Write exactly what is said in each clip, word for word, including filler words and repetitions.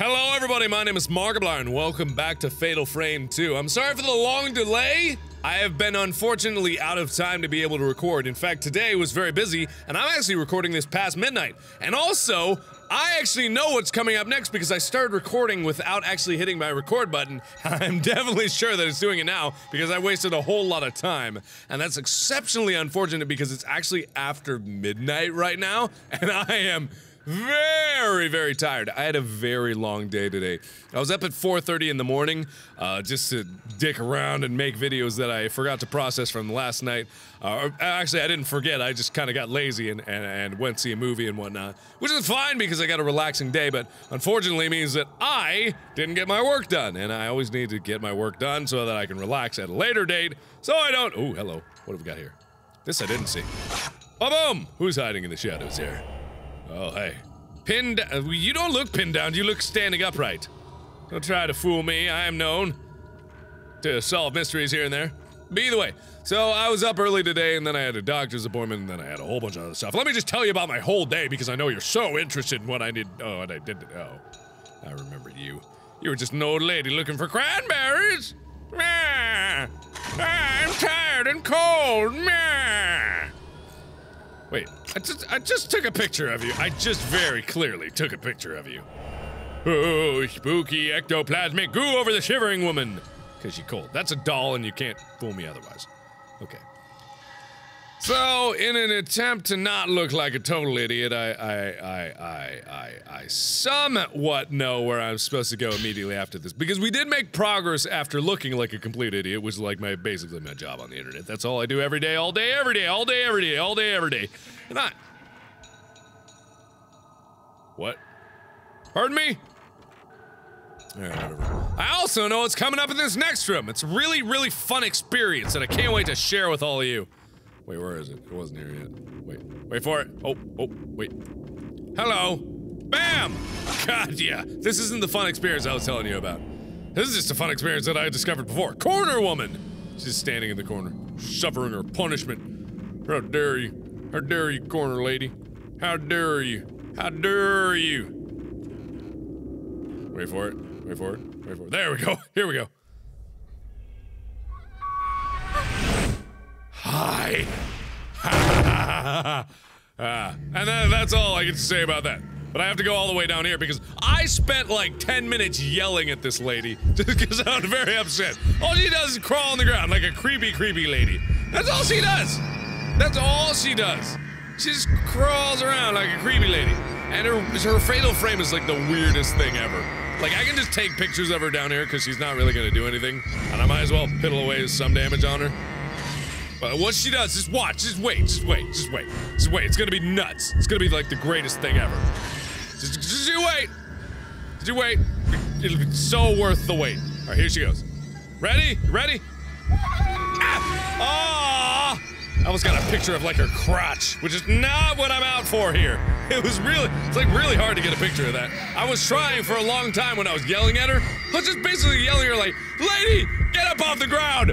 Hello everybody, my name is Markiplier and welcome back to Fatal Frame two. I'm sorry for the long delay. I have been unfortunately out of time to be able to record. In fact, today was very busy and I'm actually recording this past midnight. And also, I actually know what's coming up next because I started recording without actually hitting my record button. I'm definitely sure that it's doing it now because I wasted a whole lot of time. And that's exceptionally unfortunate because it's actually after midnight right now and I am very, very tired. I had a very long day today. I was up at four thirty in the morning uh, just to dick around and make videos that I forgot to process from last night. Uh, actually, I didn't forget. I just kind of got lazy and, and, and went to see a movie and whatnot, which is fine because I got a relaxing day, but unfortunately means that I didn't get my work done, and I always need to get my work done so that I can relax at a later date so I don't— ooh, hello. What have we got here? This I didn't see. Ba-boom! Who's hiding in the shadows here? Oh, hey. Pinned— you don't look pinned down, you look standing upright. Don't try to fool me, I am known to solve mysteries here and there. But either way, so I was up early today, and then I had a doctor's appointment, and then I had a whole bunch of other stuff. Let me just tell you about my whole day, because I know you're so interested in what I did— oh, and I did— oh. I remembered you. You were just an old lady looking for cranberries! Meh. I'm tired and cold! Meh. Wait, I just, I just took a picture of you. I just very clearly took a picture of you. Oh, spooky ectoplasmic goo over the shivering woman. Cause you're cold. That's a doll and you can't fool me otherwise. Okay. So, in an attempt to not look like a total idiot, I, I, I, I, I, I somewhat know where I'm supposed to go immediately after this. Because we did make progress after looking like a complete idiot, which is like my, basically my job on the internet. That's all I do every day, all day, every day, all day, every day, all day, every day. And I... What? Pardon me? Alright, whatever. I also know what's coming up in this next room. It's a really, really fun experience, and I can't wait to share with all of you. Wait, where is it? It wasn't here yet. Wait, wait for it. Oh, oh, wait. Hello. Bam! God, yeah. This isn't the fun experience I was telling you about. This is just a fun experience that I discovered before. Corner woman! She's standing in the corner, suffering her punishment. How dare you? How dare you, corner lady? How dare you? How dare you? Wait for it. Wait for it. Wait for it. There we go. Here we go. Hi. uh, and that, that's all I can say about that. But I have to go all the way down here because I spent like ten minutes yelling at this lady just because I was very upset. All she does is crawl on the ground like a creepy, creepy lady. That's all she does. That's all she does. She just crawls around like a creepy lady. And her, her fatal frame is like the weirdest thing ever. Like, I can just take pictures of her down here because she's not really going to do anything. And I might as well piddle away some damage on her. But what she does, just watch, just wait, just wait, just wait, just wait. It's gonna be nuts. It's gonna be like the greatest thing ever. Just, just you wait. Just you wait. It'll be so worth the wait. All right, here she goes. Ready? Ready? Ah! Aww! I almost got a picture of like her crotch, which is not what I'm out for here. It was really, it's like really hard to get a picture of that. I was trying for a long time when I was yelling at her. I was just basically yelling at her like, lady, get up off the ground!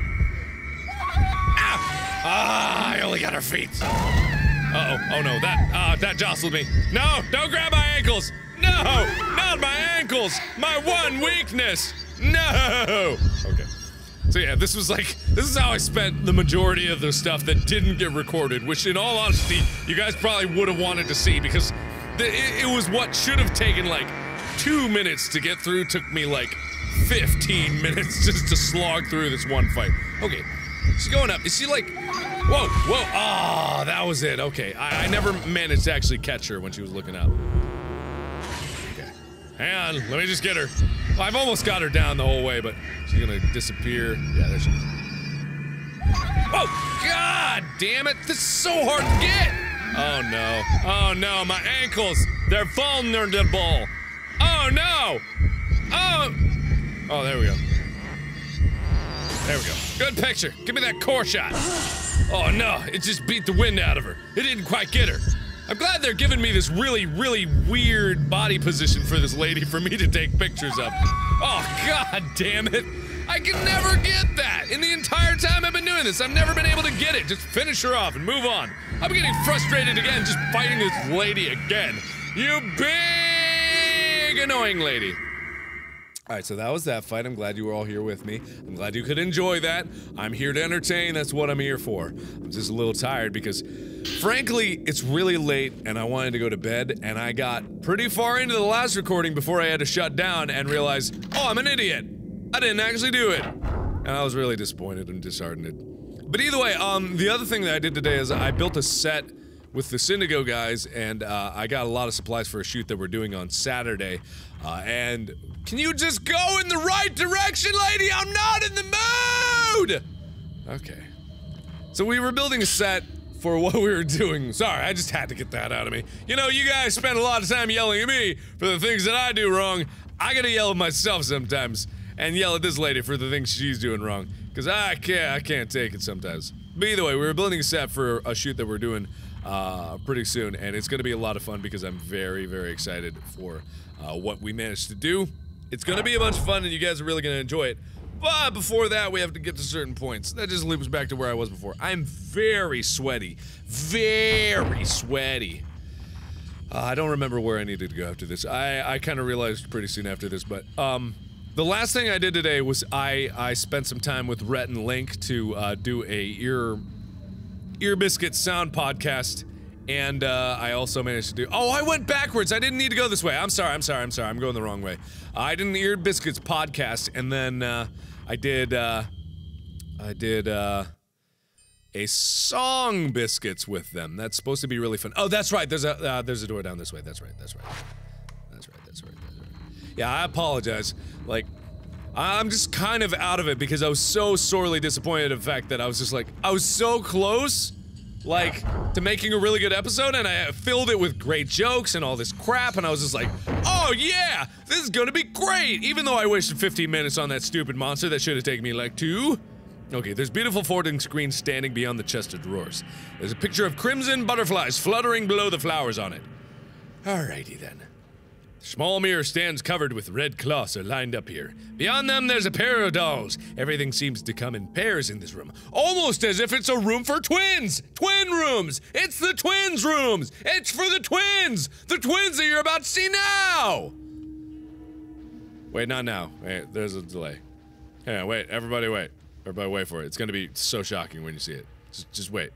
Ah, I only got her feet. Uh oh, oh no, that, uh, that jostled me. No, don't grab my ankles. No, not my ankles. My one weakness. No. Okay. So yeah, this was like, this is how I spent the majority of the stuff that didn't get recorded, which in all honesty, you guys probably would have wanted to see because the, it, it was what should have taken like two minutes to get through, took me like fifteen minutes just to slog through this one fight. Okay. She's going up. Is she like... Whoa, whoa. Ah, oh, that was it. Okay. I, I never managed to actually catch her when she was looking up. Okay. Hang on. Let me just get her. Well, I've almost got her down the whole way, but she's gonna disappear. Yeah, there she is. Oh, God damn it. This is so hard to get. Oh, no. Oh, no. My ankles. They're vulnerable. Oh, no. Oh. Oh, there we go. There we go. Good picture. Give me that core shot. Oh no, it just beat the wind out of her. It didn't quite get her. I'm glad they're giving me this really, really weird body position for this lady for me to take pictures of. Oh god damn it. I can never get that. In the entire time I've been doing this, I've never been able to get it. Just finish her off and move on. I'm getting frustrated again just fighting this lady again. You big annoying lady. Alright, so that was that fight. I'm glad you were all here with me. I'm glad you could enjoy that. I'm here to entertain. That's what I'm here for. I'm just a little tired because, frankly, it's really late and I wanted to go to bed, and I got pretty far into the last recording before I had to shut down and realize, oh, I'm an idiot! I didn't actually do it! And I was really disappointed and disheartened. But either way, um, the other thing that I did today is I built a set with the Syndigo guys, and uh, I got a lot of supplies for a shoot that we're doing on Saturday, uh, and can you just go in the right direction, lady? I'm not in the mood! Okay. So we were building a set for what we were doing. Sorry, I just had to get that out of me. You know, you guys spend a lot of time yelling at me for the things that I do wrong. I gotta yell at myself sometimes, and yell at this lady for the things she's doing wrong, because I can't, I can't take it sometimes. But either way, we were building a set for a shoot that we're doing Uh, pretty soon, and it's gonna be a lot of fun because I'm very, very excited for uh, what we managed to do. It's gonna be a bunch of fun, and you guys are really gonna enjoy it. But before that, we have to get to certain points. That just loops back to where I was before. I'm very sweaty. Very sweaty. Uh, I don't remember where I needed to go after this. I, I kind of realized pretty soon after this, but, um... the last thing I did today was I, I spent some time with Rhett and Link to, uh, do a ear... Ear Biscuits sound podcast, and uh, I also managed to do- oh, I went backwards! I didn't need to go this way! I'm sorry, I'm sorry, I'm sorry, I'm going the wrong way. Uh, I did an Ear Biscuits podcast, and then, uh, I did, uh, I did, uh, a Song Biscuits with them. That's supposed to be really fun. Oh, that's right, there's a, uh, there's a door down this way, that's right, that's right. That's right, that's right, that's right. Yeah, I apologize. Like, I'm just kind of out of it because I was so sorely disappointed in the fact that I was just like, I was so close, like, to making a really good episode, and I filled it with great jokes and all this crap, and I was just like, oh yeah, this is gonna be great, even though I wasted fifteen minutes on that stupid monster that should have taken me like two. Okay, there's beautiful folding screens standing beyond the chest of drawers. There's a picture of crimson butterflies fluttering below the flowers on it. Alrighty then. Small mirror stands covered with red cloths are lined up here. Beyond them, there's a pair of dolls. Everything seems to come in pairs in this room. Almost as if it's a room for twins! Twin rooms! It's the twins' rooms! It's for the twins! The twins that you're about to see now! Wait, not now. Wait, there's a delay. Hang on, wait. Everybody wait. Everybody wait for it. It's gonna be so shocking when you see it. Just, just wait.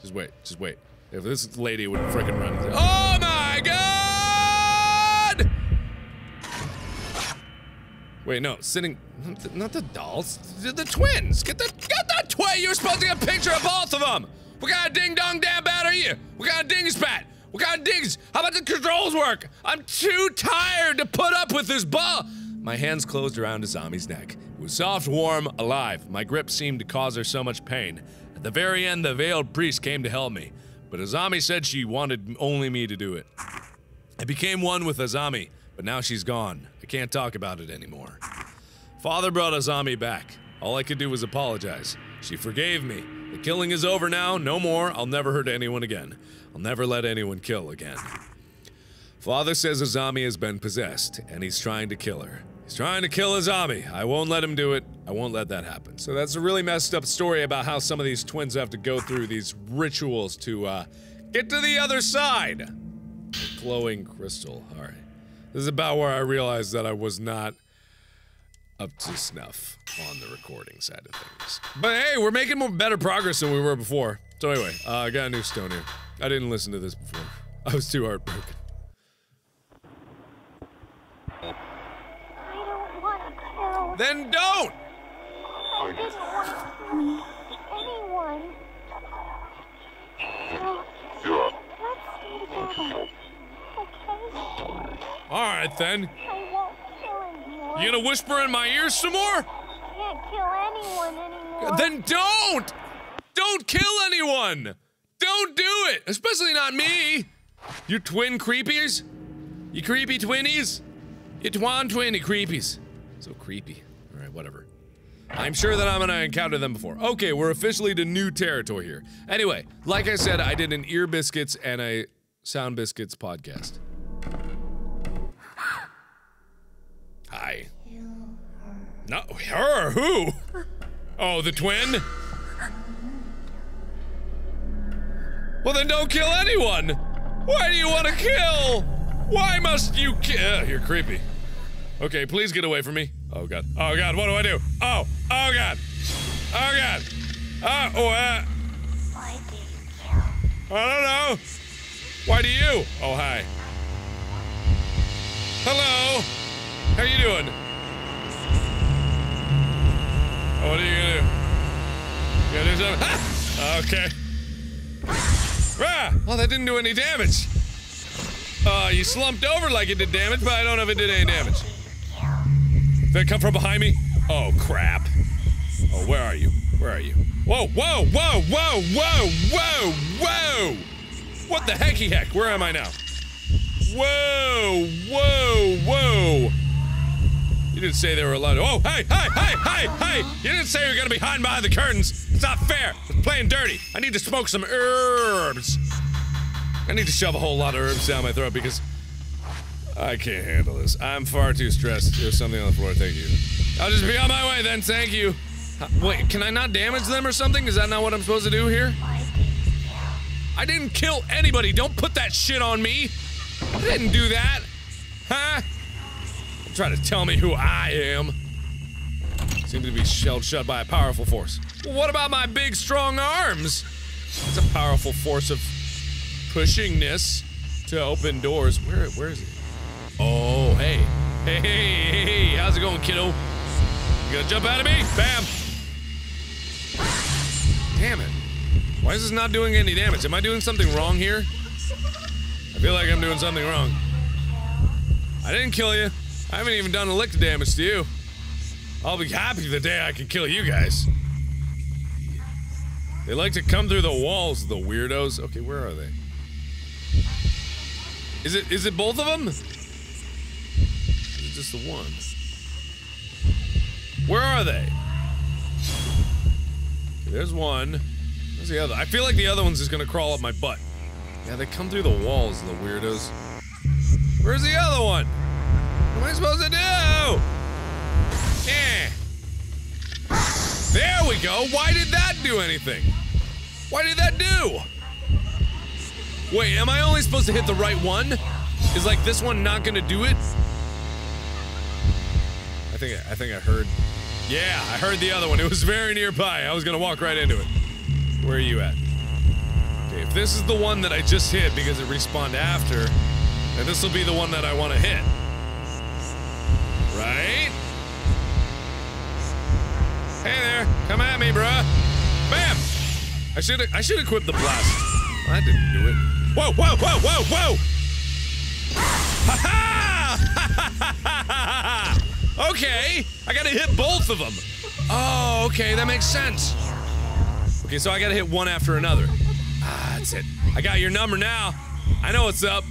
Just wait. Just wait. If this lady would frickin' run. Oh my god! Wait, no, sitting- not the, not the dolls, the, the twins! Get the- get the twin! You were supposed to get a picture of both of them! What kind of ding-dong damn bat are you? What kind of ding-spat? What kind of dings? How about the controls work? I'm too tired to put up with this ball! My hands closed around Azami's neck. It was soft, warm, alive. My grip seemed to cause her so much pain. At the very end, the veiled priest came to help me, but Azami said she wanted only me to do it. I became one with Azami, but now she's gone. I can't talk about it anymore. Father brought Azami back. All I could do was apologize. She forgave me. The killing is over now, no more. I'll never hurt anyone again. I'll never let anyone kill again. Father says Azami has been possessed, and he's trying to kill her. He's trying to kill Azami. I won't let him do it. I won't let that happen. So that's a really messed up story about how some of these twins have to go through these rituals to, uh, get to the other side. A glowing crystal, alright. This is about where I realized that I was not up to snuff on the recording side of things. But hey, we're making more better progress than we were before. So anyway, uh, I got a new stone here. I didn't listen to this before. I was too heartbroken. I don't want to kill. Then don't! I didn't want to meet anyone. Let's stay together. Alright then. I won't kill anyone. You gonna whisper in my ear some more? I can't kill anyone anymore. Then don't! Don't kill anyone! Don't do it! Especially not me! You twin creepies? You creepy twinnies? You twan twinny creepies. So creepy. Alright, whatever. I'm sure that I'm gonna encounter them before. Okay, we're officially to new territory here. Anyway, like I said, I did an Ear Biscuits and a Sound Biscuits podcast. Hi. No, her? Who? Oh, the twin? Well then don't kill anyone! Why do you want to kill? Why must you kill? Oh, you're creepy. Okay, please get away from me. Oh god. Oh god, what do I do? Oh! Oh god! Oh god! Oh, oh uh. Why do you kill? I don't know! Why do you? Oh, hi. Hello! How you doing? Oh, what are you gonna do? You gotta do something? Ah! Okay. Ah! Well, that didn't do any damage. Uh, you slumped over like it did damage, but I don't know if it did any damage. Did that come from behind me? Oh, crap. Oh, where are you? Where are you? Whoa, whoa, whoa, whoa, whoa, whoa, whoa! What the hecky heck? Where am I now? Whoa, whoa, whoa! You didn't say they were allowed to- Oh, hey, hey, hey, hey, hey! You didn't say you were gonna be hiding behind the curtains! It's not fair! It's playing dirty! I need to smoke some herbs! I need to shove a whole lot of herbs down my throat because I can't handle this. I'm far too stressed. There's something on the floor, thank you. I'll just be on my way then, thank you. Uh, wait, can I not damage them or something? Is that not what I'm supposed to do here? I didn't kill anybody! Don't put that shit on me! I didn't do that! Huh? Don't try to tell me who I am. Seem to be shelled shut by a powerful force. Well, what about my big, strong arms? It's a powerful force of pushingness to open doors. Where, where is it? Oh, hey. Hey, hey, hey, how's it going, kiddo? You gonna jump out of me? Bam! Damn it. Why is this not doing any damage? Am I doing something wrong here? I feel like I'm doing something wrong. I didn't kill you. I haven't even done a lick of damage to you. I'll be happy the day I can kill you guys. They like to come through the walls, the weirdos. Okay, where are they? Is it- is it both of them? Is it just the one? Where are they? Okay, there's one. There's the other. I feel like the other one's just gonna crawl up my butt. Yeah, they come through the walls, the weirdos. Where's the other one? What am I supposed to do? Yeah. There we go! Why did that do anything? Why did that do? Wait, am I only supposed to hit the right one? Is like this one not gonna do it? I think I think I heard. Yeah, I heard the other one. It was very nearby. I was gonna walk right into it. Where are you at? Okay, if this is the one that I just hit because it respawned after, then this will be the one that I want to hit. Right? Hey there! Come at me, bruh! Bam! I should I should equip the blast. I didn't do it. Whoa, whoa, whoa, whoa, whoa! Ha ha! Ha ha ha ha! Okay! I gotta hit both of them! Oh, okay, that makes sense. Okay, so I gotta hit one after another. Ah, that's it. I got your number now. I know what's up.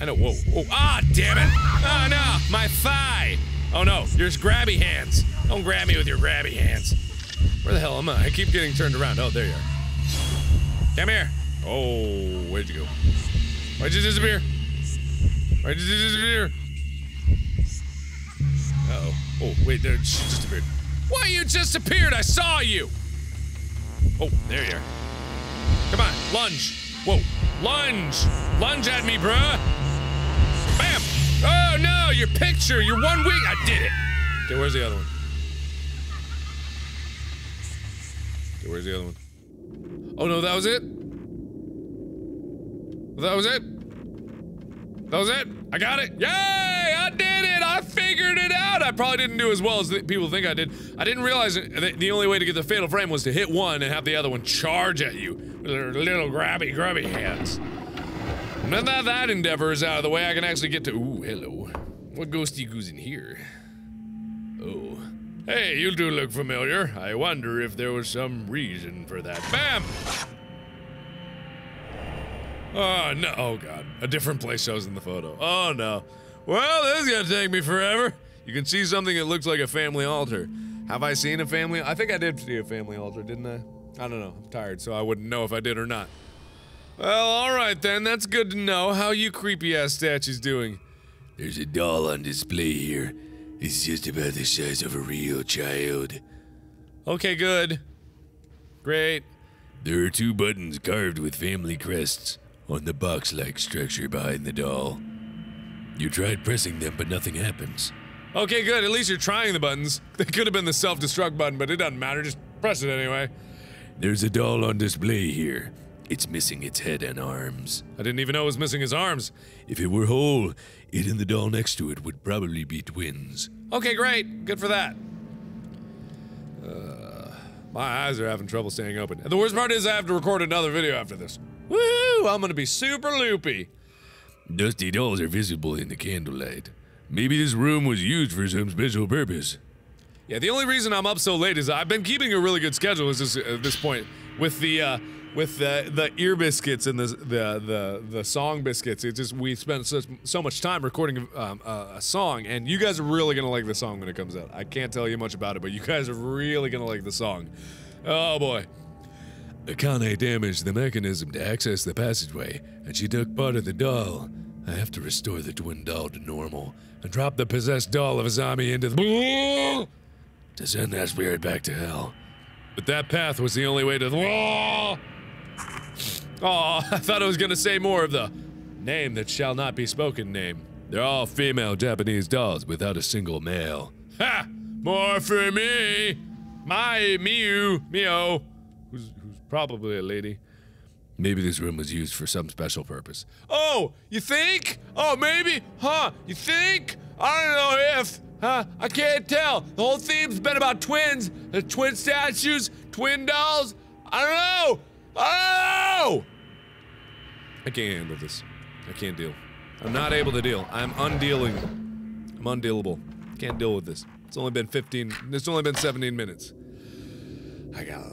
I know- whoa, whoa. Ah, damn it! Oh no! My thigh! Oh no, your grabby hands. Don't grab me with your grabby hands. Where the hell am I? I keep getting turned around. Oh, there you are. Come here. Oh, where'd you go? Why'd you disappear? Why'd you disappear? Uh-oh. Oh, wait, there, she disappeared. Why you just appeared? I saw you! Oh, there you are. Come on, lunge. Whoa, lunge! Lunge at me, bruh! Bam! Oh, no, your picture, your one wing. I did it! Okay, where's the other one? Okay, where's the other one? Oh, no, that was it? That was it. That was it. I got it. Yay! I did it! I figured it out! I probably didn't do as well as th people think I did. I didn't realize that the only way to get the fatal frame was to hit one and have the other one charge at you with their little grabby, grubby hands. Now that that endeavor is out of the way, I can actually get to- Ooh, hello. What ghosty goos in here? Oh. Hey, you do look familiar. I wonder if there was some reason for that. Bam! Oh, no. Oh, God. A different place shows in the photo. Oh, no. Well, this is gonna take me forever. You can see something that looks like a family altar. Have I seen a family? I think I did see a family altar, didn't I? I don't know. I'm tired, so I wouldn't know if I did or not. Well, alright then. That's good to know. How you creepy-ass statues doing? There's a doll on display here. It's just about the size of a real child. Okay, good. Great. There are two buttons carved with family crests on the box-like structure behind the doll. You tried pressing them, but nothing happens. Okay, good. At least you're trying the buttons. They could have been the self-destruct button, but it doesn't matter. Just press it anyway. There's a doll on display here. It's missing its head and arms. I didn't even know it was missing his arms. If it were whole, it and the doll next to it would probably be twins. Okay, great. Good for that. Uh, my eyes are having trouble staying open. And the worst part is I have to record another video after this. Woohoo! I'm gonna be super loopy. Dusty dolls are visible in the candlelight. Maybe this room was used for some special purpose. Yeah, the only reason I'm up so late is I've been keeping a really good schedule at this, at this point with the uh, with the the ear biscuits and the the the, the song biscuits. It's just we spent so, so much time recording um, a, a song, and you guys are really gonna like the song when it comes out. I can't tell you much about it, but you guys are really gonna like the song. Oh boy. Akane damaged the mechanism to access the passageway, and she took part of the doll. I have to restore the twin doll to normal and drop the possessed doll of Azami into the to send that spirit back to hell. But that path was the only way to the wall. Oh, I thought I was gonna say more of the name that shall not be spoken name. They're all female Japanese dolls without a single male. Ha! More for me! My Mio, Mio. Probably a lady. Maybe this room was used for some special purpose. Oh, you think? Oh, maybe? Huh, you think? I don't know if, huh? I can't tell. The whole theme's been about twins, the twin statues, twin dolls. I don't know. Oh! I can't handle this. I can't deal. I'm not able to deal. I'm undealing. I'm undealable. Can't deal with this. It's only been fifteen, it's only been seventeen minutes. I got a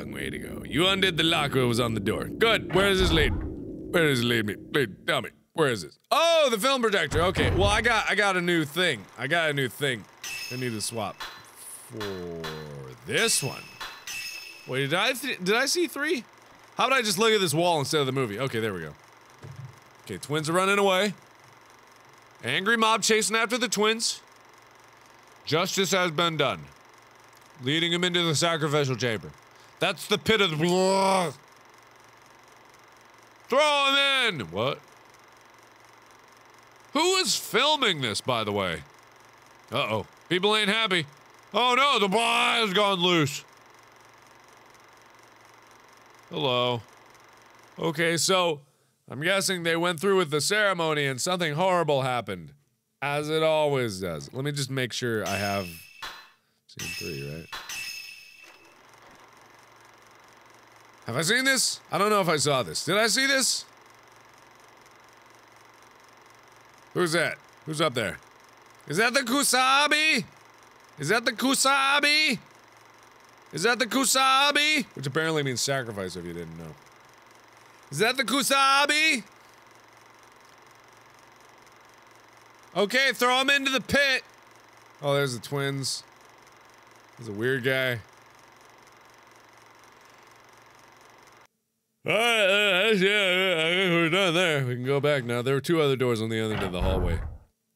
long way to go. You undid the lock that was on the door. Good. Where does this lead? Where does it lead me? Lead, tell me. Where is this? Oh, the film projector. Okay. Well, I got I got a new thing. I got a new thing. I need to swap for this one. Wait, did I th did I see three? How about I just look at this wall instead of the movie? Okay, there we go. Okay, twins are running away. Angry mob chasing after the twins. Justice has been done. Leading him into the sacrificial chamber. That's the pit of the blood. Throw him in! What? Who is filming this, by the way? Uh-oh. People ain't happy. Oh no, the bar has gone loose. Hello. Okay, so I'm guessing they went through with the ceremony and something horrible happened. As it always does. Let me just make sure I have... Scene three, right? Have I seen this? I don't know if I saw this. Did I see this? Who's that? Who's up there? Is that the Kusabi? Is that the Kusabi? Is that the Kusabi? Which apparently means sacrifice if you didn't know. Is that the Kusabi? Okay, throw him into the pit. Oh, there's the twins. He's a weird guy. All right, uh, yeah, yeah, we're done there. We can go back now. There were two other doors on the other end of the hallway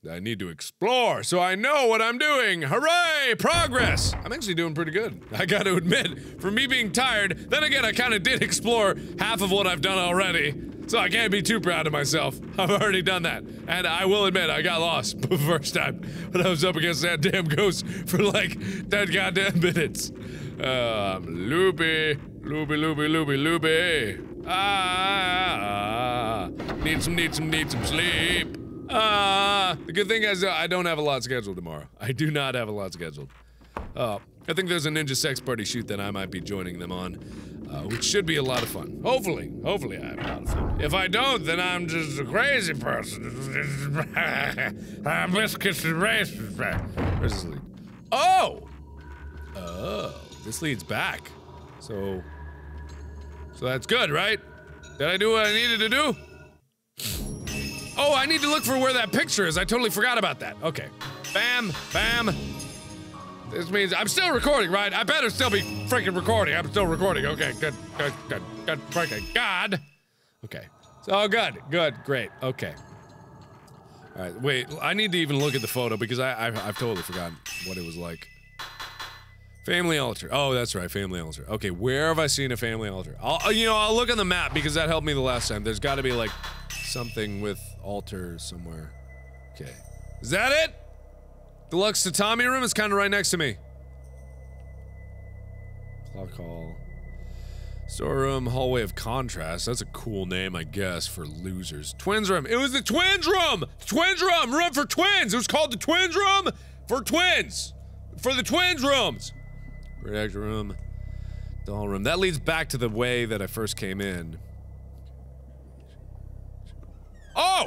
that I need to explore, so I know what I'm doing. Hooray! Progress! I'm actually doing pretty good. I gotta admit, for me being tired, then again, I kind of did explore half of what I've done already, so I can't be too proud of myself. I've already done that, and I will admit, I got lost the first time when I was up against that damn ghost for like ten goddamn minutes. Uh, I'm loopy, loopy, loopy, loopy, loopy. Ah, need some, need some, need some sleep. Ah, uh, the good thing is uh, I don't have a lot scheduled tomorrow. I do not have a lot scheduled. Uh, I think there's a Ninja Sex Party shoot that I might be joining them on, uh, which should be a lot of fun. Hopefully, hopefully I have a lot of fun. If I don't, then I'm just a crazy person. I'm biscuits and races. Where's this lead? Oh! Oh, this leads back. So, so that's good, right? Did I do what I needed to do? Oh, I need to look for where that picture is. I totally forgot about that. Okay. Bam, bam. This means I'm still recording, right? I better still be freaking recording. I'm still recording. Okay, good, good, good, good, freaking God. Okay. So good, good, great. Okay. All right, wait, I need to even look at the photo because I, I, I've totally forgotten what it was like. Family altar. Oh, that's right, family altar. Okay, where have I seen a family altar? I'll, you know, I'll look on the map because that helped me the last time. There's gotta be like something with altar somewhere. Okay. Is that it? Deluxe tatami room is kind of right next to me. Clock hall. Storeroom, hallway of contrast. That's a cool name, I guess, for losers. Twins room. It was the twins room! The twins room! Room for twins! It was called the twins room for twins! For the twins rooms! Reactor room. Doll room. That leads back to the way that I first came in. Oh!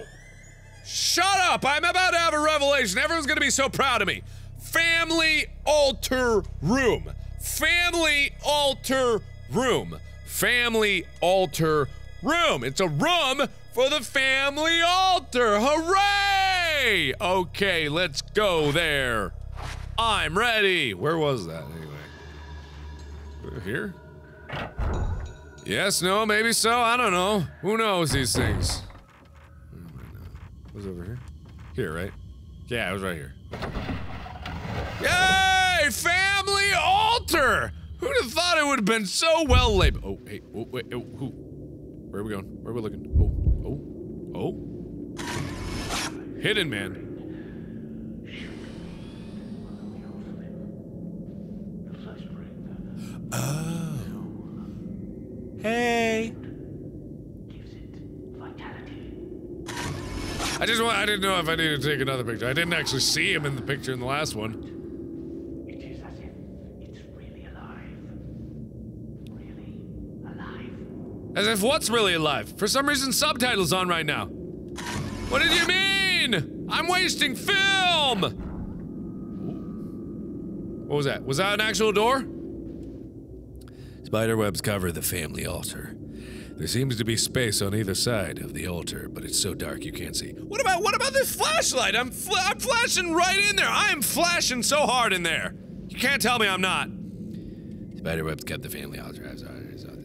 Shut up! I'm about to have a revelation. Everyone's gonna be so proud of me. Family altar room. Family altar room. Family altar room. It's a room for the family altar. Hooray! Okay, let's go there. I'm ready. Where was that anyway? Here? Yes, no, maybe so. I don't know. Who knows these things? It was over here. Here, right? Yeah, it was right here. Yay! Family altar! Who'd have thought it would have been so well labeled? Oh, hey, oh, wait, oh, who? Where are we going? Where are we looking? Oh, oh, oh. Hidden man. Oh. Hey. I just want, I didn't know if I needed to take another picture. I didn't actually see him in the picture in the last one. As if what's really alive? For some reason, subtitles on right now. What did you mean? I'm wasting film! Ooh. What was that? Was that an actual door? Spiderwebs cover the family altar. There seems to be space on either side of the altar, but it's so dark you can't see. What about- what about this flashlight? I'm fl I'm flashing right in there! I am flashing so hard in there! You can't tell me I'm not! Spiderwebs kept the family altar. I saw, I saw this.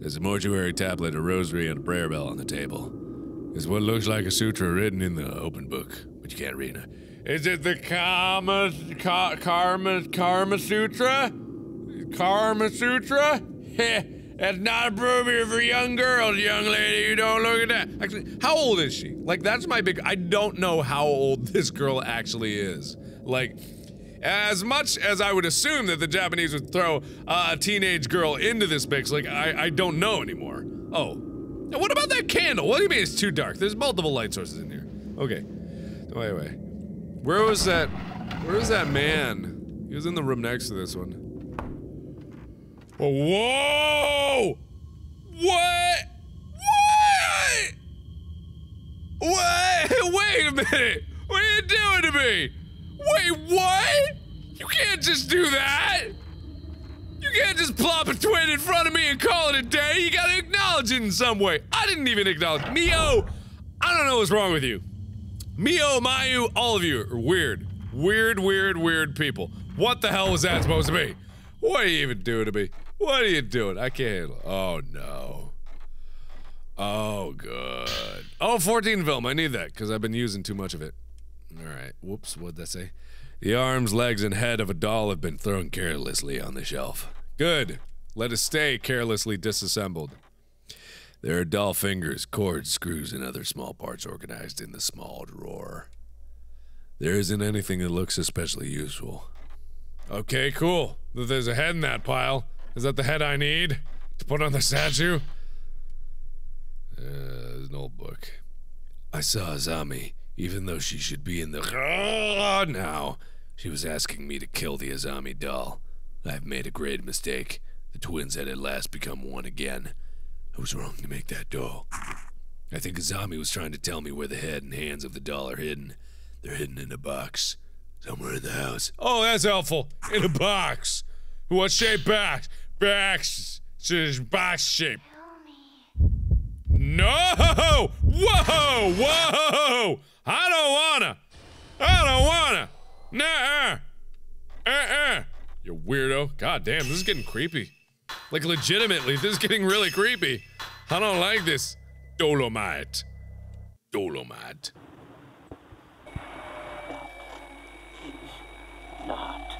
There's a mortuary tablet, a rosary, and a prayer bell on the table. There's what looks like a sutra written in the open book, but you can't read it. Is it the Kama... Ka, Karma... Karma Sutra? Karma Sutra? Heh. That's not appropriate for young girls, young lady. You don't look at that. Actually, how old is she? Like, that's my big... I don't know how old this girl actually is. Like, as much as I would assume that the Japanese would throw uh, a teenage girl into this mix, like, I, I don't know anymore. Oh. Now, what about that candle? What do you mean it's too dark? There's multiple light sources in here. Okay. So anyway. Where was that... Where was that man? He was in the room next to this one. Oh, whoa! What? What? What? Wait a minute! What are you doing to me? Wait, what? You can't just do that! You can't just plop a twin in front of me and call it a day! You gotta acknowledge it in some way! I didn't even acknowledge- Mio! I don't know what's wrong with you. Mio, Mayu, all of you are weird. Weird, weird, weird people. What the hell was that supposed to be? What are you even doing to me? What are you doing? I can't handle it. Oh, no. Oh, good. Oh, fourteen film. I need that, because I've been using too much of it. Alright. Whoops, what'd that say? The arms, legs, and head of a doll have been thrown carelessly on the shelf. Good. Let us stay carelessly disassembled. There are doll fingers, cords, screws, and other small parts organized in the small drawer. There isn't anything that looks especially useful. Okay, cool. There's a head in that pile. Is that the head I need to put on the statue? Uh, there's an old book. I saw Azami, even though she should be in the now. She was asking me to kill the Azami doll. I've made a great mistake. The twins had at last become one again. I was wrong to make that doll. I think Azami was trying to tell me where the head and hands of the doll are hidden. They're hidden in a box. Somewhere in the house. Oh, that's helpful. In a box. What shape box? Box. Box shape. No! Whoa! Whoa! I don't wanna. I don't wanna. Nah. Uh. Uh. You weirdo. God damn, this is getting creepy. Like, legitimately, this is getting really creepy. I don't like this. Dolomite. Dolomite. Not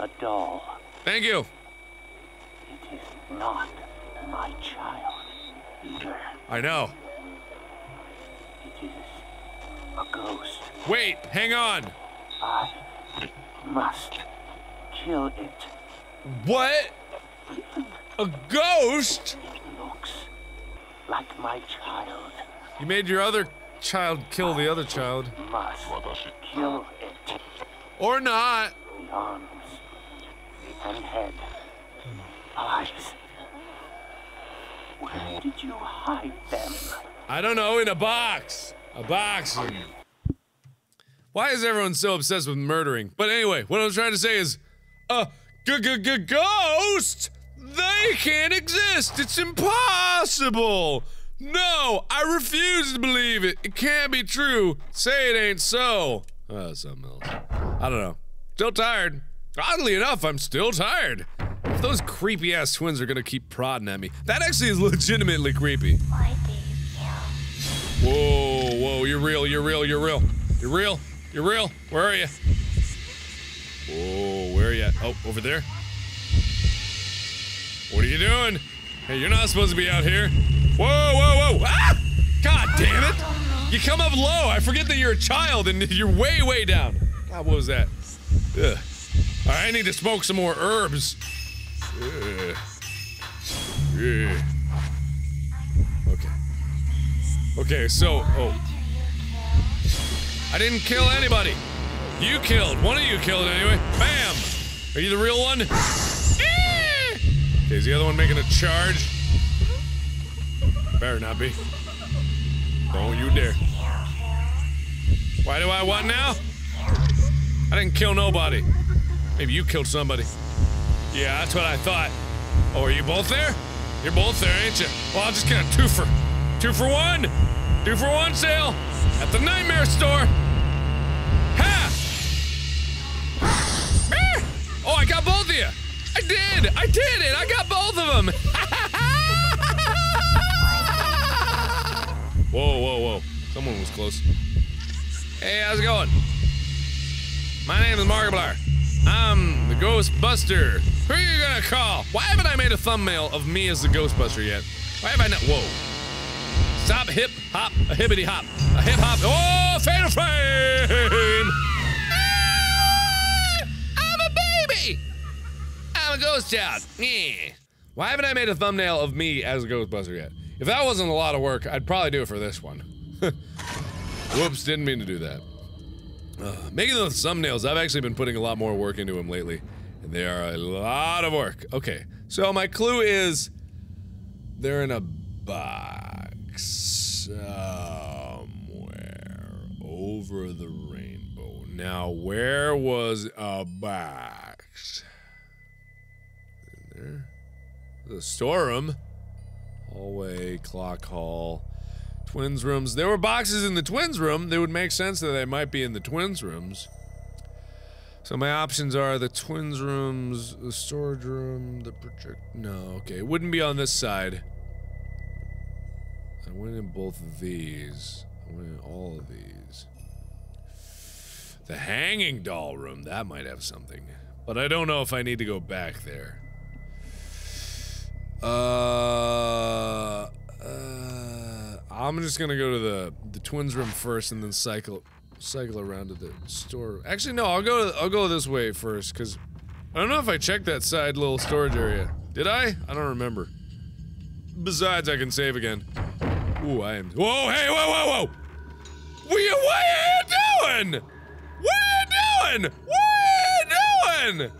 a doll. Thank you. It is not my child either. I know. It is a ghost. Wait, hang on. I must kill it. What? A ghost? It looks like my child. You made your other child kill the other child. Must kill it. Or not. The arms and head. Eyes. Where did you hide them? I don't know, in a box. A box. Why is everyone so obsessed with murdering? But anyway, what I was trying to say is, uh, g-g-g-ghost! They can't exist! It's impossible! No, I refuse to believe it. It can't be true. Say it ain't so. Uh, something else. I don't know. Still tired. Oddly enough, I'm still tired. If those creepy ass twins are gonna keep prodding at me, that actually is legitimately creepy. Why do you feel? Whoa, whoa, you're real, you're real, you're real. You're real, you're real. Where are you? Whoa, where are you at? Oh, over there. What are you doing? Hey, you're not supposed to be out here. Whoa, whoa, whoa! Ah! God damn it! You come up low. I forget that you're a child and you're way, way down. God, what was that? Ugh. All right, I need to smoke some more herbs. Ugh. Ugh. Okay. Okay. So, oh, I didn't kill anybody. You killed. One of you killed anyway. Bam! Are you the real one? Okay, is the other one making a charge? Better not be. Don't you dare. Why do I what now? I didn't kill nobody. Maybe you killed somebody. Yeah, that's what I thought. Oh, are you both there? You're both there, ain't you? Well, I'll just get a two for... Two for one! Two for one sale! At the nightmare store! Ha! Eh! Oh, I got both of you! I did! I did it! I got both of them! Whoa, whoa, whoa. Someone was close. Hey, how's it going? My name is Markiplier. I'm the Ghostbuster. Who are you gonna call? Why haven't I made a thumbnail of me as the Ghostbuster yet? Why have I not? Whoa. Stop, hip, hop, a hippity hop. A hip hop. Oh, Fatal Frame! Ah, I'm a baby! I'm a ghost child. Yeah. Why haven't I made a thumbnail of me as a Ghostbuster yet? If that wasn't a lot of work, I'd probably do it for this one. Whoops, didn't mean to do that. Uh, making those thumbnails, I've actually been putting a lot more work into them lately. And they are a lot of work. Okay, so my clue is... they're in a box... somewhere... over the rainbow. Now, where was a box? In there? The storeroom? Hallway, clock hall, twins rooms. There were boxes in the twins room. They would make sense that they might be in the twins rooms. So my options are the twins rooms, the storage room, the project. No, okay, it wouldn't be on this side. I went in both of these. I went in all of these. The hanging doll room, that might have something. But I don't know if I need to go back there. Uh, uh, I'm just gonna go to the the twins room first, and then cycle cycle around to the store. Actually, no, I'll go I'll go this way first, cause I don't know if I checked that side little storage area. Did I? I don't remember. Besides, I can save again. Ooh, I am. Whoa! Hey! Whoa! Whoa! Whoa! What are you, what are you doing? What are you doing? What are you doing?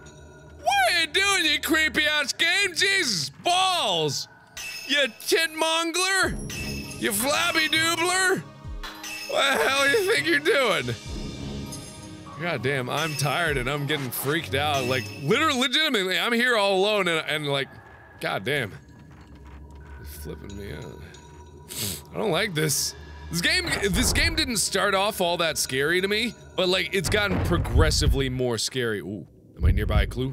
What are you doing, you creepy ass game? Jesus balls! You titmongler! You flabby doobler! What the hell do you think you're doing? God damn, I'm tired and I'm getting freaked out. Like, literally, legitimately, I'm here all alone and, and like, god damn. It's flipping me out. I don't like this. This game, this game didn't start off all that scary to me, but like, it's gotten progressively more scary. Ooh, am I nearby a clue?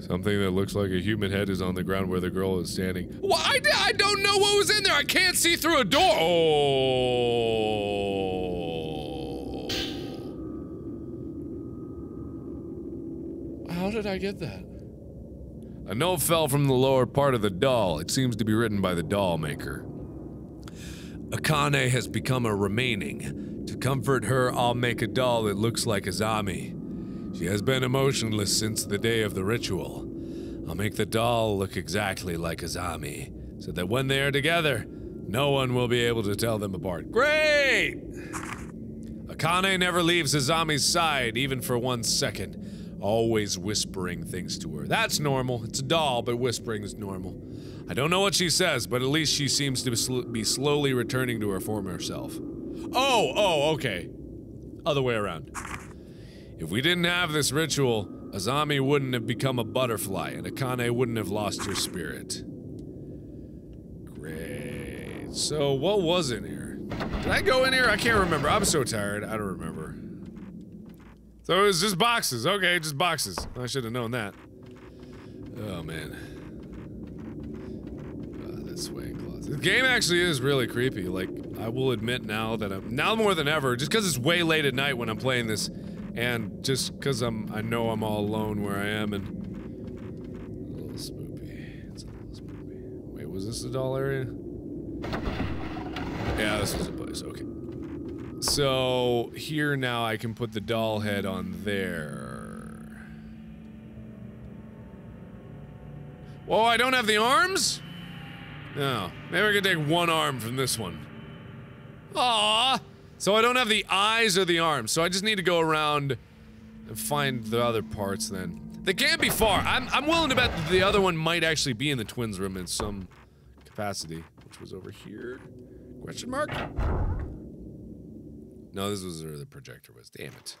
Something that looks like a human head is on the ground where the girl is standing. Well, I, I don't know what was in there. I can't see through a door. Oh. How did I get that? I A note fell from the lower part of the doll. It seems to be written by the doll maker. Akane has become a remaining. To comfort her, I'll make a doll that looks like Azami. She has been emotionless since the day of the ritual. I'll make the doll look exactly like Azami, so that when they are together, no one will be able to tell them apart. Great! Akane never leaves Azami's side, even for one second, always whispering things to her. That's normal. It's a doll, but whispering is normal. I don't know what she says, but at least she seems to sl- be slowly returning to her former self. Oh, oh, okay. Other way around. If we didn't have this ritual, Azami wouldn't have become a butterfly, and Akane wouldn't have lost her spirit. Great. So, what was in here? Did I go in here? I can't remember. I'm so tired. I don't remember. So it was just boxes. Okay, just boxes. I should have known that. Oh, man. Uh, this way, closet. This game actually is really creepy. Like, I will admit now that I'm- now more than ever, just because it's way late at night when I'm playing this, and just because I'm, I know I'm all alone where I am, and a little spoopy. It's a little spoopy. Wait, was this the doll area? Yeah, this was the place. Okay. So here now I can put the doll head on there. Whoa! I don't have the arms. No, maybe I could take one arm from this one. Aww. So I don't have the eyes or the arms, so I just need to go around and find the other parts then. They can't be far. I'm, I'm willing to bet that the other one might actually be in the twins' room in some capacity, which was over here? Question mark? No, this was where the projector was. Damn it.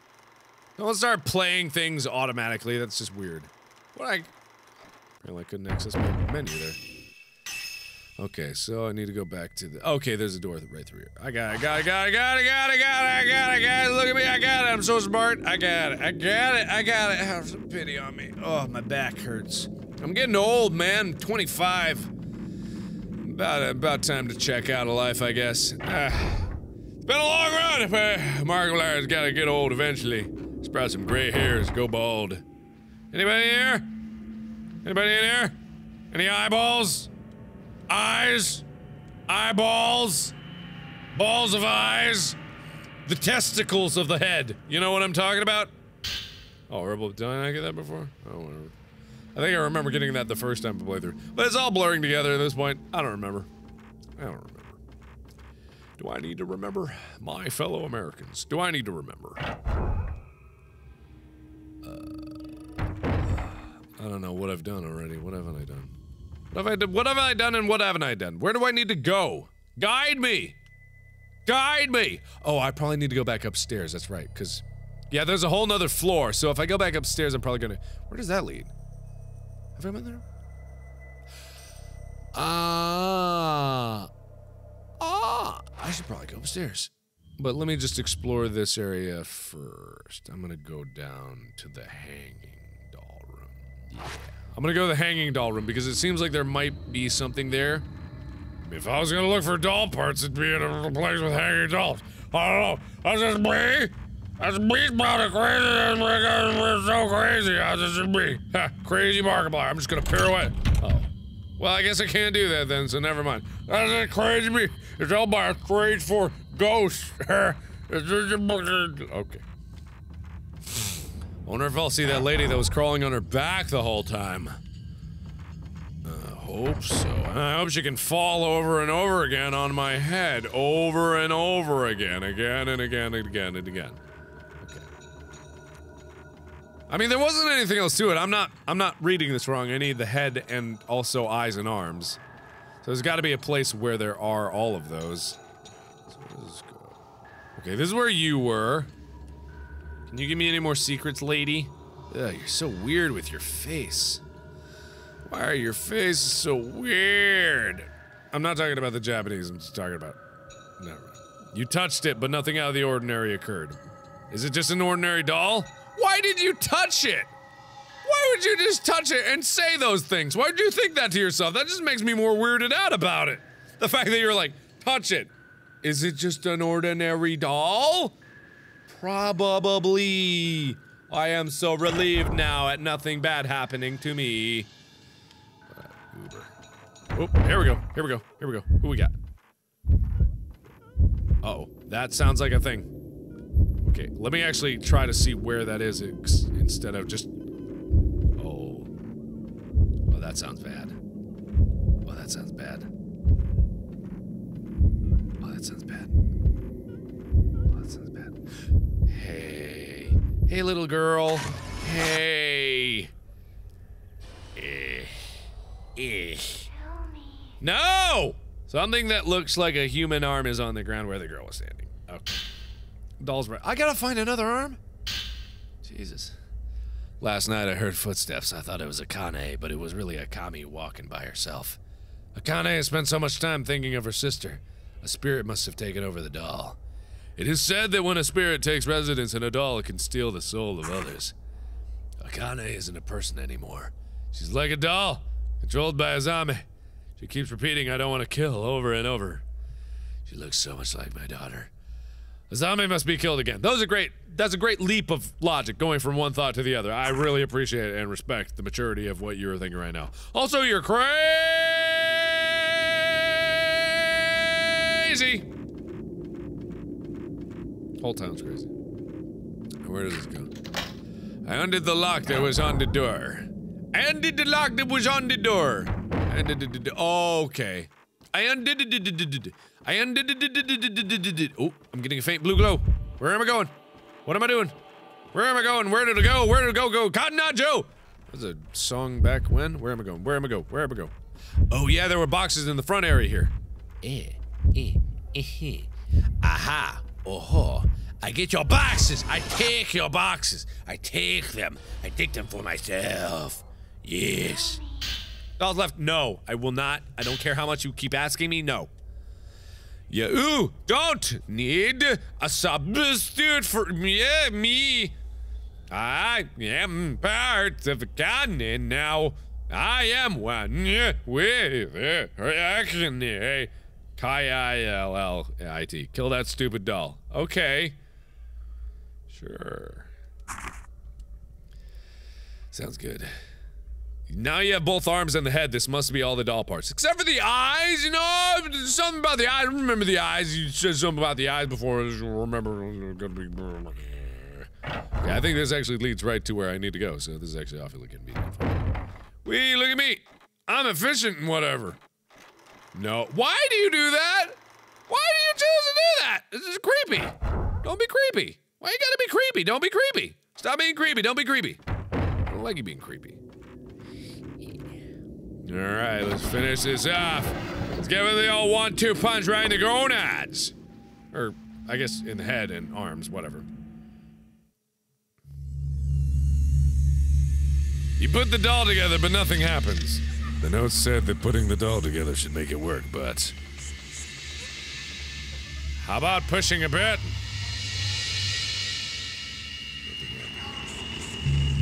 Don't start playing things automatically. That's just weird. What I... Apparently I couldn't access my menu there. Okay, so I need to go back to the- okay, there's a door right through here. I got it, I got it, I got it, I got it, I got it, I got it, I got it, look at me, I got it, I'm so smart, I got it, I got it, I got it, have some pity on me. Oh, my back hurts. I'm getting old, man, twenty-five. About, about time to check out of life, I guess. Uh, it's been a long run, if uh, Markiplier's gotta get old eventually. Sprout some gray hairs, go bald. Anybody in here? Anybody in here? Any eyeballs? Eyes, eyeballs, balls of eyes, the testicles of the head. You know what I'm talking about? Oh, Herbal, did I get that before? Oh, whatever. I think I remember getting that the first time I played through. But it's all blurring together at this point. I don't remember. I don't remember. Do I need to remember? My fellow Americans, do I need to remember? Uh, I don't know what I've done already. What haven't I done? What have I done? What have I done and what haven't I done? Where do I need to go? Guide me! Guide me! Oh, I probably need to go back upstairs, that's right, because... yeah, there's a whole nother floor, so if I go back upstairs, I'm probably gonna... where does that lead? Have I been there? Ah... Uh, ah! I should probably go upstairs. But let me just explore this area first. I'm gonna go down to the hanging doll room. Yeah. I'm gonna go to the hanging doll room because it seems like there might be something there. If I was gonna look for doll parts, it'd be in a place with hanging dolls. I don't know. That's just me. That's me, about crazy. That's because we're so crazy. That's just me. Ha, crazy Markiplier. I'm just gonna pirouette. Oh. Well, I guess I can't do that then, so never mind. That's just crazy me. It's all by a craze for ghosts. It's just a... okay. I wonder if I'll see that lady that was crawling on her back the whole time. I uh, hope so. I hope she can fall over and over again on my head. Over and over again. Again and again and again and again. Okay. I mean, there wasn't anything else to it. I'm not- I'm not reading this wrong. I need the head and also eyes and arms. So there's gotta be a place where there are all of those. So where does this go? Okay, this is where you were. Can you give me any more secrets, lady? Ugh, you're so weird with your face. Why are your faces so weird? I'm not talking about the Japanese, I'm just talking about... never mind. You touched it, but nothing out of the ordinary occurred. Is it just an ordinary doll? Why did you touch it? Why would you just touch it and say those things? Why would you think that to yourself? That just makes me more weirded out about it. The fact that you're like, touch it. Is it just an ordinary doll? Probably. I am so relieved now at nothing bad happening to me. Oh, here we go. Here we go. Here we go. Who we got? Uh-oh. That sounds like a thing. Okay, let me actually try to see where that is instead of just... Oh. Oh, that sounds bad. Oh, that sounds bad. Oh, that sounds bad. Oh, that sounds bad. Hey. Hey, little girl. Hey. Eh. Eh. No! Something that looks like a human arm is on the ground where the girl was standing. Okay. Doll's right. I gotta find another arm? Jesus. Last night I heard footsteps. I thought it was Akane, but it was really Akami walking by herself. Akane has spent so much time thinking of her sister. A spirit must have taken over the doll. It is said that when a spirit takes residence in a doll, it can steal the soul of others. Akane isn't a person anymore. She's like a doll, controlled by Azami. She keeps repeating, I don't want to kill, over and over. She looks so much like my daughter. Azami must be killed again. Those are great. That's a great leap of logic, going from one thought to the other. I really appreciate and respect the maturity of what you're thinking right now. Also, you're crazy. Whole town's crazy. Where does this go? I undid the lock that was on the door. I undid the lock that was on the door. I undid the, the, the, okay. I undid the, the, the, the, I undid the, the, the, the, the, oh, I'm getting a faint blue glow. Where am I going? What am I doing? Where am I going? Where did it go? Where did it go? Go Cotton Eye Joe! That's a song back when? Where am I going? Where am I going? Where am I going? Oh yeah, there were boxes in the front area here. Eh, eh, eh, eh. Aha! Oh-ho! I get your boxes! I take your boxes! I take them! I take them for myself! Yes. Dolls left. No, I will not. I don't care how much you keep asking me. No. You don't need a substitute for me. me. I am part of Akane now. I am one with Akane. K I L L I T. Kill that stupid doll. Okay. Sure. Sounds good. Now you have both arms and the head. This must be all the doll parts. Except for the eyes, you know? Something about the eyes. I remember the eyes. You said something about the eyes before. I remember. Yeah, I think this actually leads right to where I need to go. So this is actually awfully convenient for me. Wee, look at me. I'm efficient and whatever. No. Why do you do that? Why do you choose to do that? This is creepy. Don't be creepy. Why you gotta be creepy? Don't be creepy. Stop being creepy. Don't be creepy. I don't like you being creepy. All right, let's finish this off. Let's give it the old one two punch right in the gonads. Or, I guess, in the head and arms, whatever. You put the doll together, but nothing happens. The notes said that putting the doll together should make it work, but... How about pushing a bit?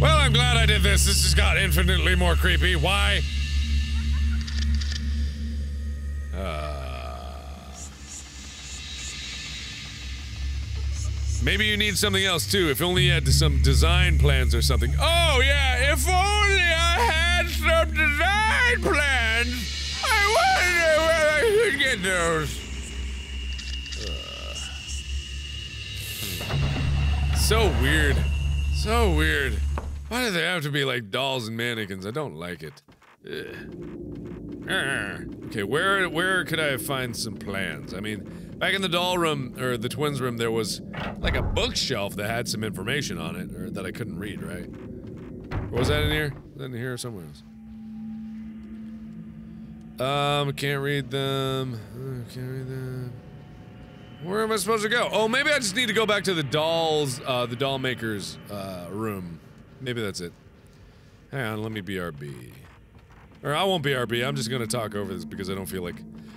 Well, I'm glad I did this. This has got infinitely more creepy. Why? Uh, maybe you need something else too. If only you had some design plans or something. Oh yeah, if only I had some design plans. I wonder where I could get those. Uh, so weird. So weird. Why do they have to be like dolls and mannequins? I don't like it. Ugh. Okay, where where could I find some plans? I mean, back in the doll room, or the twins room, there was like a bookshelf that had some information on it, or that I couldn't read, right? Or was that in here? Was that in here or somewhere else? Um, can't read them. Uh, can't read them. Where am I supposed to go? Oh, maybe I just need to go back to the dolls, uh, the doll maker's, uh, room. Maybe that's it. Hang on, let me B R B. Or I won't be R B, I'm just gonna talk over this because I don't feel like-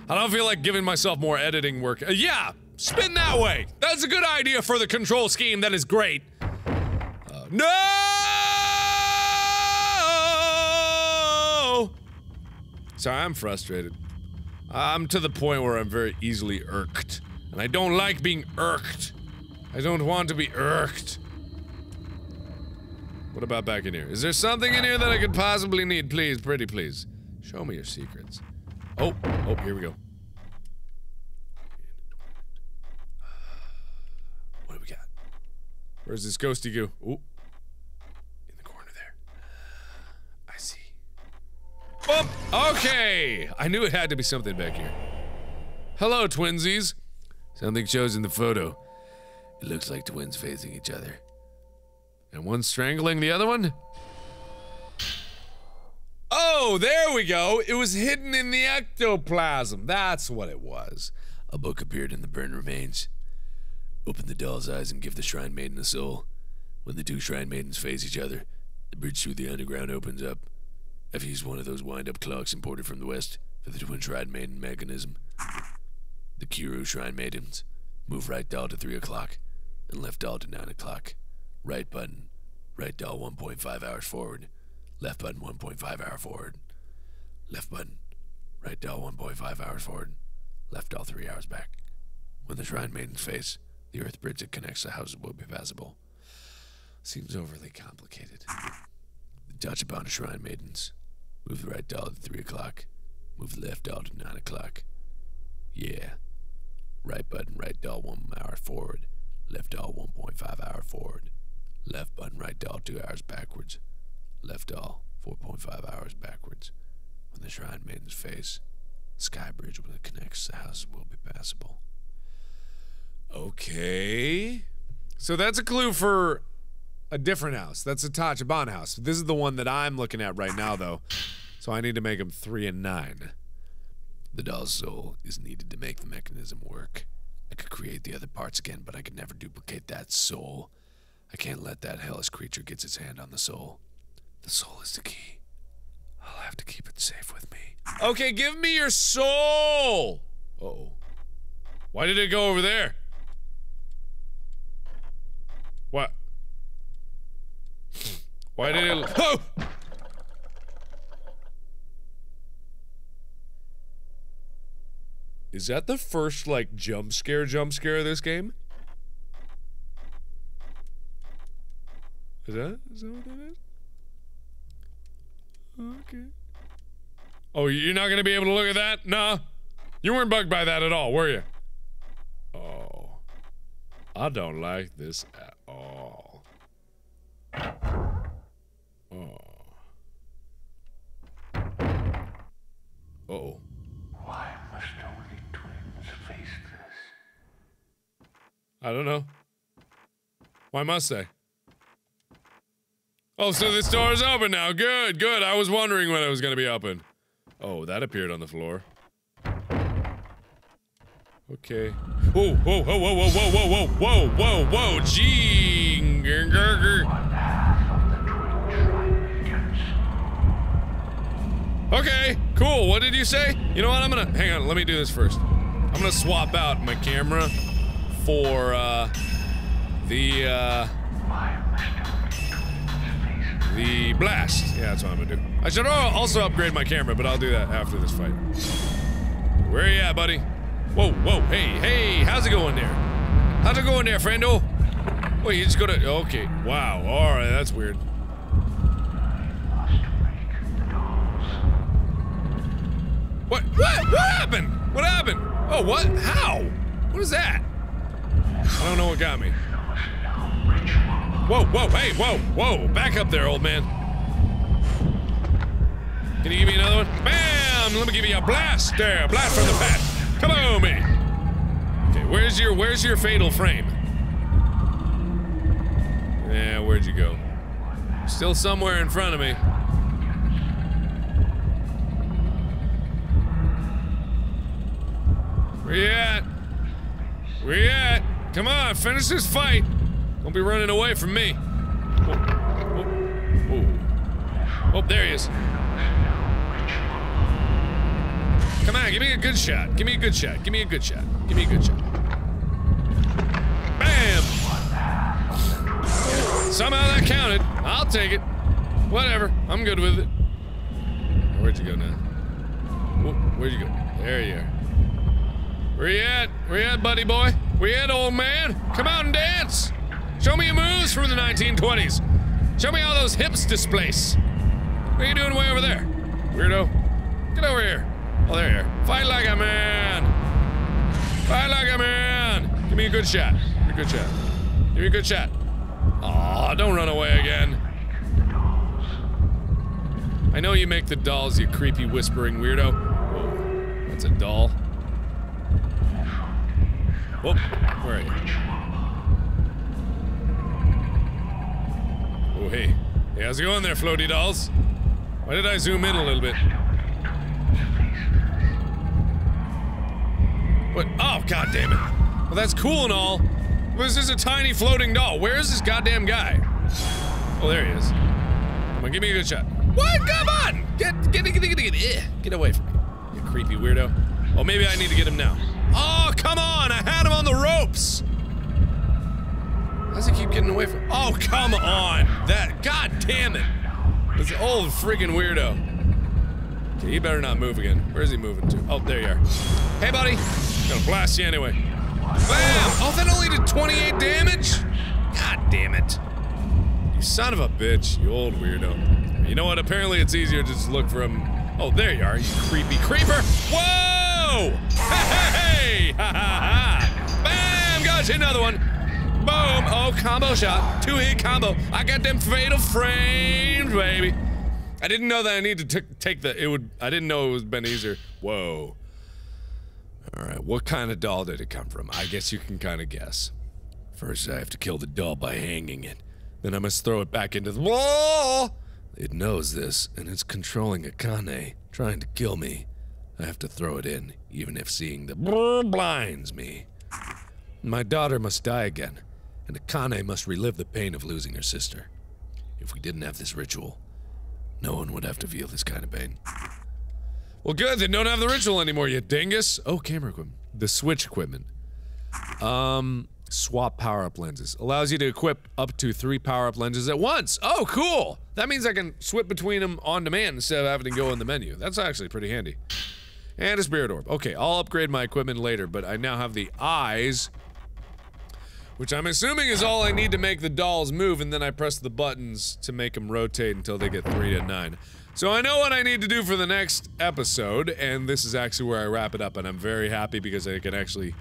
I don't feel like giving myself more editing work. Uh, yeah! Spin that way! That's a good idea for the control scheme, that is great! Uh, no! Sorry, I'm frustrated. I'm to the point where I'm very easily irked. And I don't like being irked. I don't want to be irked. What about back in here? Is there something in here that I could possibly need? Please, pretty please. Show me your secrets. Oh, oh, here we go. What do we got? Where's this ghosty goo? Ooh. In the corner there. I see. Bump! Okay! I knew it had to be something back here. Hello, twinsies. Something shows in the photo. It looks like twins facing each other. And one strangling the other one? Oh, there we go. It was hidden in the ectoplasm. That's what it was. A book appeared in the burned remains. Open the doll's eyes and give the shrine maiden a soul. When the two shrine maidens face each other, the bridge through the underground opens up. I've used one of those wind-up clocks imported from the west for the twin shrine maiden mechanism. The Kiru shrine maidens. Move right doll to three o'clock and left doll to nine o'clock. Right button. Right doll one point five hours forward. Left button one point five hour forward. Left button. Right doll one point five hours forward. Left doll three hours back. When the shrine maidens face, the earth bridge that connects the houses will be passable. Seems overly complicated. The Tachaban shrine maidens. Move the right doll to three o'clock. Move the left doll to nine o'clock. Yeah. Right button, right doll one hour forward. Left doll one point five hour forward. Left button, right doll two hours backwards. Left doll four point five hours backwards. When the shrine maiden's face, sky bridge when it connects the house will be passable. Okay. So that's a clue for a different house. That's a Tachaban house. This is the one that I'm looking at right now, though. So I need to make them three and nine. The doll's soul is needed to make the mechanism work. I could create the other parts again, but I could never duplicate that soul. I can't let that hellish creature get its hand on the soul. The soul is the key. I'll have to keep it safe with me. Okay, give me your soul! Uh-oh. Why did it go over there? What? Why did it- Oh! Is that the first, like, jump scare jump scare of this game? Is that? Is that what that is? Okay. Oh, you're not gonna be able to look at that? Nah. You weren't bugged by that at all, were you? Oh. I don't like this at all. Oh. Uh-oh. Why must only twins face this? I don't know. Why must they? Oh, so this door is open now. Good, good. I was wondering when it was gonna be open. Oh, that appeared on the floor. Okay. Whoa, whoa, whoa, whoa, whoa, whoa, whoa, whoa, whoa, whoa, gee. Okay, cool. What did you say? You know what? I'm gonna hang on. Let me do this first. I'm gonna swap out my camera for uh, the uh. The blast. Yeah, that's what I'm gonna do. I should also upgrade my camera, but I'll do that after this fight. Where you at, buddy? Whoa, whoa, hey, hey, how's it going there? How's it going there, friendo? Wait, you just gotta. Okay, wow, alright, that's weird. What? What? What happened? What happened? Oh, what? How? What is that? I don't know what got me. Whoa, whoa, hey, whoa, whoa, back up there, old man. Can you give me another one? Bam! Let me give you a blast there, blast from the past. Come on, me. Okay, where's your, where's your fatal frame? Yeah, where'd you go? Still somewhere in front of me. Where you at? Where you at? Come on, finish this fight. Don't be running away from me. Oh, oh, oh. Oh, there he is. Come on, give me a good shot. Give me a good shot. Give me a good shot. Give me a good shot. Bam! Somehow that counted. I'll take it. Whatever. I'm good with it. Where'd you go now? Oh, where'd you go? There you are. Where you at? Where you at, buddy boy? Where you at, old man? Come out and dance! Show me your moves from the nineteen twenties. Show me how those hips displace. What are you doing way over there? Weirdo. Get over here. I'll Oh, there you are. Fight like a man. Fight like a man. Give me a good shot. Give me a good shot. Give me a good shot. Aw, don't run away again. I know you make the dolls, you creepy whispering weirdo. Whoa. That's a doll. Whoop. Where are you? Oh, hey. Hey, how's it going there, floaty dolls? Why did I zoom in a little bit? What? Oh, god damn it. Well, that's cool and all. This is a tiny floating doll. Where is this goddamn guy? Oh, there he is. Come on, give me a good shot. What? Come on! Get, get, get, get, get, get, get away from me, you creepy weirdo. Oh, maybe I need to get him now. Oh, come on! I had him on the ropes! How does he keep getting away from- Oh, come on! That- God damn it! This old friggin' weirdo. Okay, he better not move again. Where is he moving to? Oh, there you are. Hey, buddy! I'm gonna blast you anyway. Bam! Oh, that only did twenty-eight damage? God damn it. You son of a bitch, you old weirdo. You know what? Apparently it's easier to just look for him. Oh, there you are, you creepy creeper! Whoa! Hey! Ha ha ha! Bam! Got you another one! Boom! Oh, combo shot. Two-hit combo. I got them fatal frames, baby! I didn't know that I needed to take the- it would- I didn't know it was been easier. Whoa. Alright, what kind of doll did it come from? I guess you can kind of guess. First, I have to kill the doll by hanging it. Then I must throw it back into the- wall. It knows this, and it's controlling Akane, trying to kill me. I have to throw it in, even if seeing the blinds me. My daughter must die again, and Akane must relive the pain of losing her sister. If we didn't have this ritual, no one would have to feel this kind of pain. Well, good, they don't have the ritual anymore, you dingus! Oh, camera equipment. The switch equipment. Um, swap power-up lenses. Allows you to equip up to three power-up lenses at once! Oh, cool! That means I can switch between them on demand instead of having to go in the menu. That's actually pretty handy. And a spirit orb. Okay, I'll upgrade my equipment later, but I now have the eyes, which I'm assuming is all I need to make the dolls move, and then I press the buttons to make them rotate until they get three to nine. So I know what I need to do for the next episode, and this is actually where I wrap it up, and I'm very happy because I can actually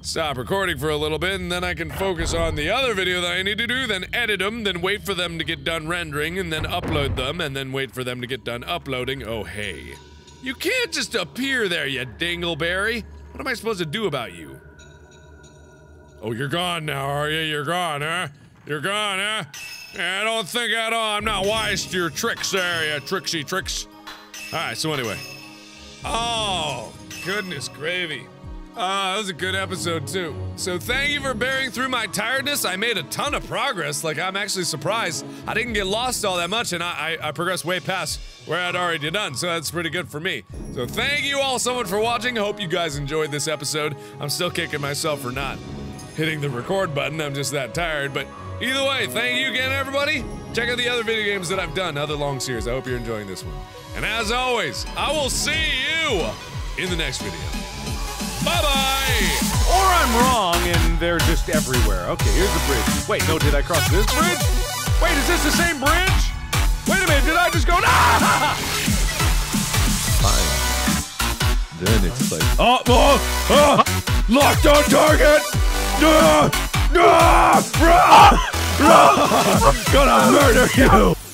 stop recording for a little bit, and then I can focus on the other video that I need to do, then edit them, then wait for them to get done rendering, and then upload them, and then wait for them to get done uploading. Oh, hey. You can't just appear there, you dingleberry! What am I supposed to do about you? Oh, you're gone now, are you? You're gone, huh? You're gone, huh? Yeah, I don't think at all. I'm not wise to your tricks there, you tricksy tricks. Alright, so anyway. Oh, goodness gravy. Ah, uh, that was a good episode, too. So thank you for bearing through my tiredness. I made a ton of progress. Like, I'm actually surprised. I didn't get lost all that much, and I, I, I progressed way past where I'd already done, so that's pretty good for me. So thank you all so much for watching. Hope you guys enjoyed this episode. I'm still kicking myself for not hitting the record button. I'm just that tired, but either way, thank you again, everybody. Check out the other video games that I've done, other long series. I hope you're enjoying this one. And as always, I will see you in the next video. Bye-bye! Or I'm wrong, and they're just everywhere. Okay, here's the bridge. Wait, no, did I cross this bridge? Wait, is this the same bridge? Wait a minute, did I just go- ah! Fine. Then it's like- oh, oh, oh! Locked on target! No! No! Gonna murder you!